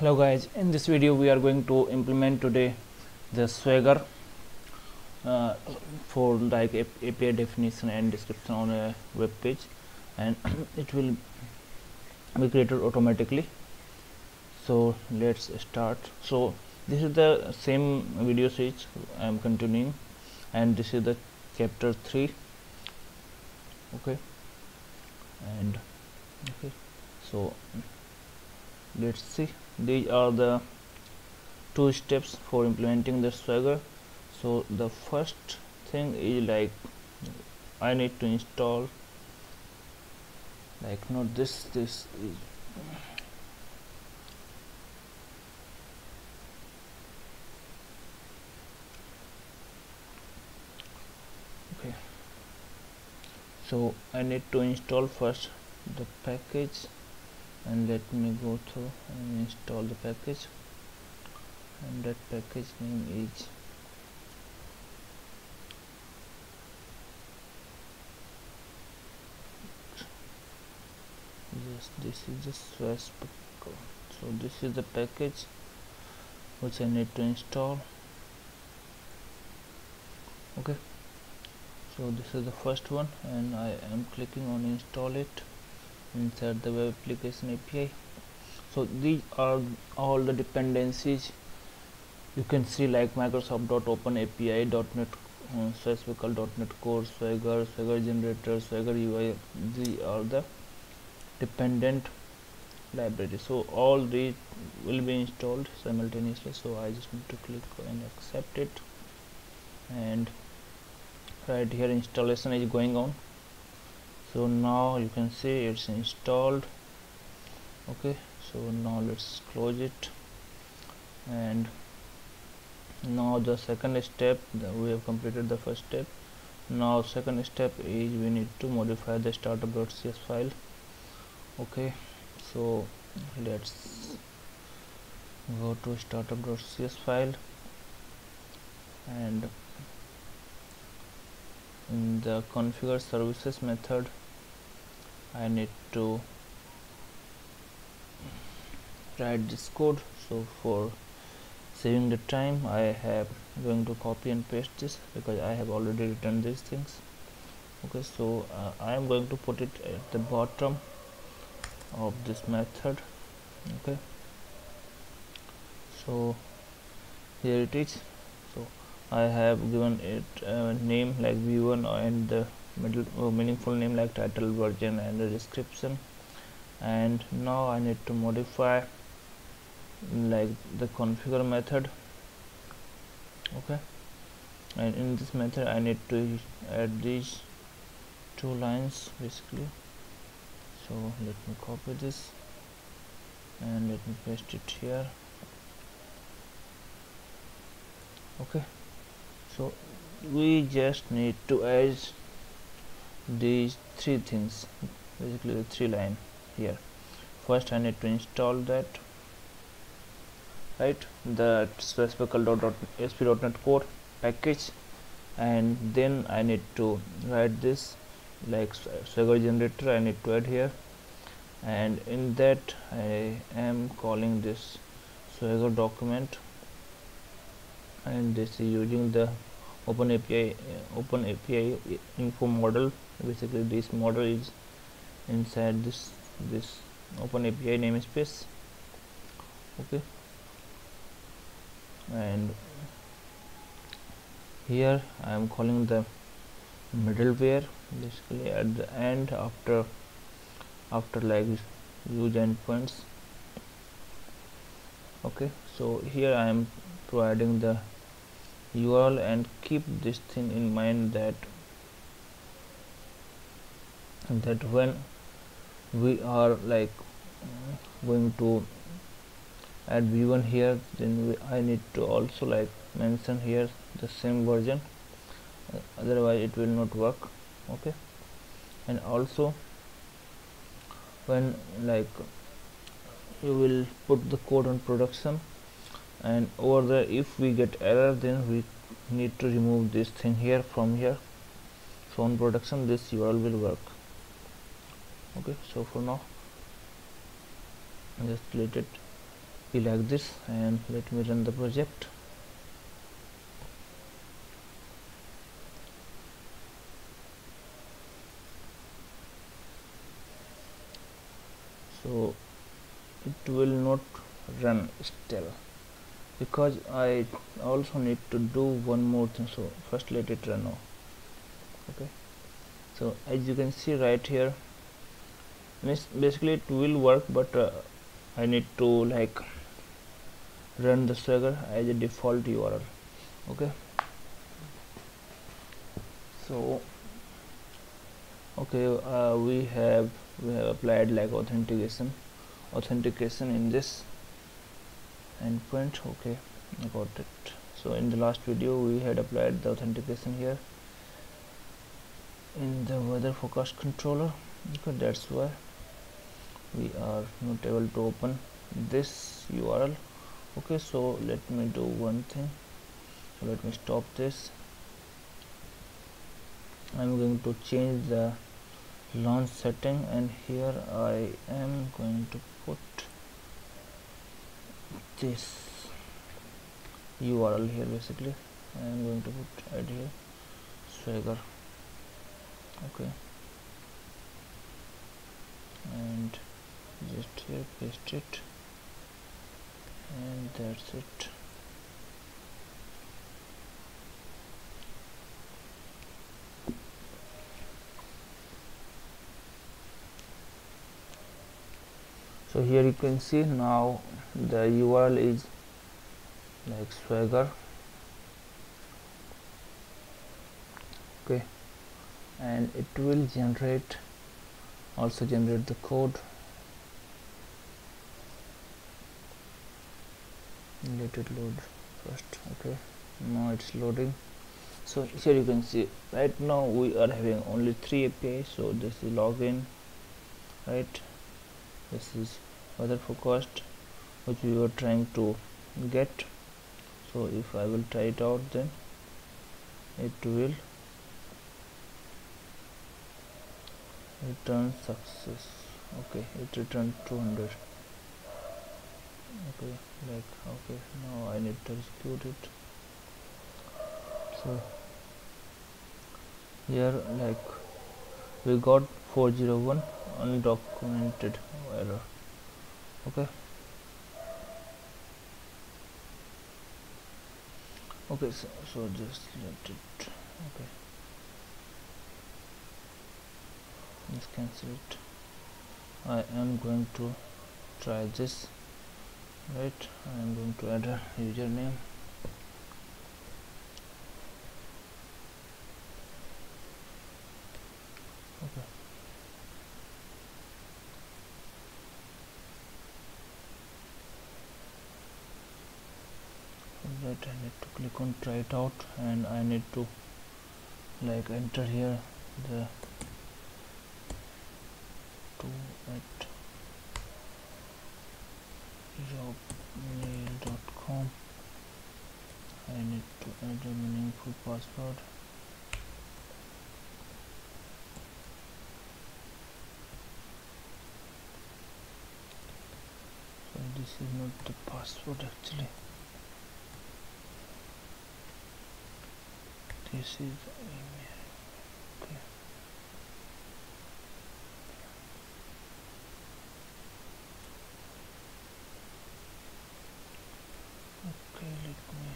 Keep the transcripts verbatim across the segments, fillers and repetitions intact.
Hello guys, in this video we are going to implement today the Swagger uh, for like A P I definition and description on a web page, and it will be created automatically. So let's start. So this is the same video series I am continuing, and this is the chapter three. Okay, and okay, so let's see. These are the two steps for implementing the Swagger. So the first thing is like I need to install like not this this is okay, so I need to install first the package, and let me go through and install the package, and that package name is yes this is the Swashbuckle. So this is the package which I need to install. Okay, so this is the first one, and I am clicking on install it inside the web application A P I. So these are all the dependencies you can see, like Microsoft dot Open A P I dot net, um, Swashbuckle dot net core, Swagger, Swagger generator, SwaggerUI. These are the dependent library. So all these will be installed simultaneously. So I just need to click and accept it, and right here installation is going on. So now you can see it's installed. Okay, so now let's close it, and now the second step, the, we have completed the first step. Now second step is we need to modify the startup dot C S file. Okay, so let's go to startup dot C S file, and in the configure services method I need to write this code. So for saving the time I have going to copy and paste this, because I have already written these things. Okay, so uh, I am going to put it at the bottom of this method. Okay, so here it is. So I have given it a name like v one, and the middle uh, meaningful name like title, version, and the description. And now I need to modify like the configure method. Okay, and in this method I need to add these two lines basically. So let me copy this and let me paste it here. Okay, so we just need to add these three things, basically the three line here. First I need to install that, right, the Swashbuckle dot A S P dot net core package, and then I need to write this like Swagger generator I need to add here, and in that I am calling this Swagger document, and this is using the OpenAPI uh, OpenAPI info model. Basically this model is inside this this OpenAPI namespace. Okay, and here I am calling the middleware basically at the end, after after like use endpoints. Okay, so here I am providing the U R L, and keep this thing in mind that that when we are like going to add v one here, then we, I need to also like mention here the same version, uh, otherwise it will not work. Okay, and also when like you will put the code on production, and over there if we get error, then we need to remove this thing here from here. So on production this U R L will work. Okay, so for now just delete it be like this, and let me run the project. So it will not run still because I also need to do one more thing. So first let it run now. Okay, so as you can see right here, basically it will work, but uh, I need to like run the Swagger as a default U R L. Okay, so okay, uh, we have we have applied like authentication authentication in this endpoint. Okay, I got it. So in the last video we had applied the authentication here in the weather forecast controller. Okay, that's why we are not able to open this U R L. Okay, so let me do one thing. So let me stop this. I'm going to change the launch setting, and here I am going to put this U R L here. Basically I am going to put add here Swagger. Okay, and just here paste it, and that's it. So here you can see now the U R L is like Swagger. Okay, and it will generate also generate the code. Let it load first. Okay, now it's loading. So here you can see right now we are having only three A P Is. So this is login, right? This is weather forecast, which we were trying to get. So if I will try it out, then it will return success. Okay, it returned two hundred. Okay, like okay, now I need to execute it. So here like we got four oh one undocumented error. Okay, okay, so, so just let it. Okay, let's cancel it. I am going to try this, right? I am going to add a username. Okay, right, I need to click on try it out, and I need to like enter here the two at jobmail dot com. I need to add a meaningful password. So this is not the password actually. This is email. Okay. Okay, let me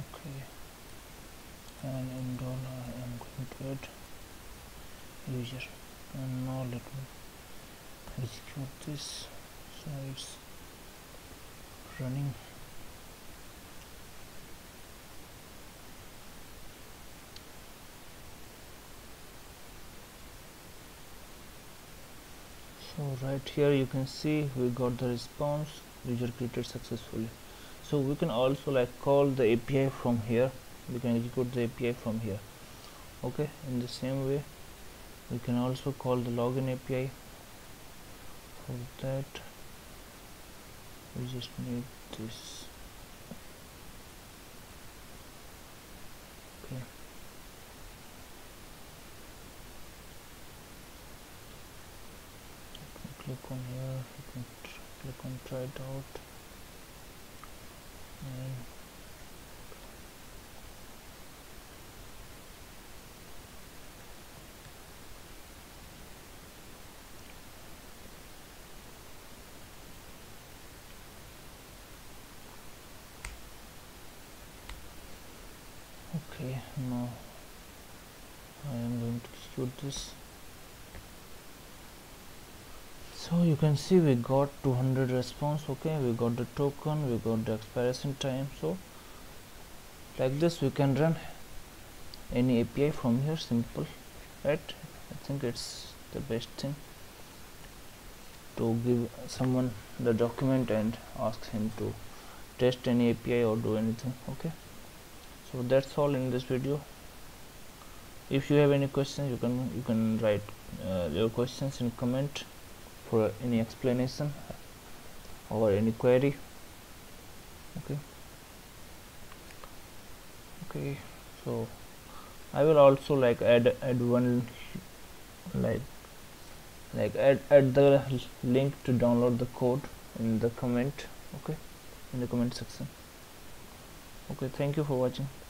okay, and in dollar I am going to add user, and now let me execute this. So it's running. So right here you can see we got the response, user created successfully. So we can also like call the A P I from here. We can execute the A P I from here. Okay, in the same way we can also call the login A P I. For that we just need this. Okay, on here, you can click on try it out, and okay, now I am going to execute this. So you can see we got two hundred response. Okay, we got the token, we got the expiration time. So like this we can run any A P I from here, simple, right? I think it's the best thing to give someone the document and ask him to test any A P I or do anything. Okay, so that's all in this video. If you have any questions, you can you can write uh, your questions in comment for any explanation or any query. Okay. Okay. So I will also like add add one like like add add the link to download the code in the comment. Okay, in the comment section. Okay. Thank you for watching.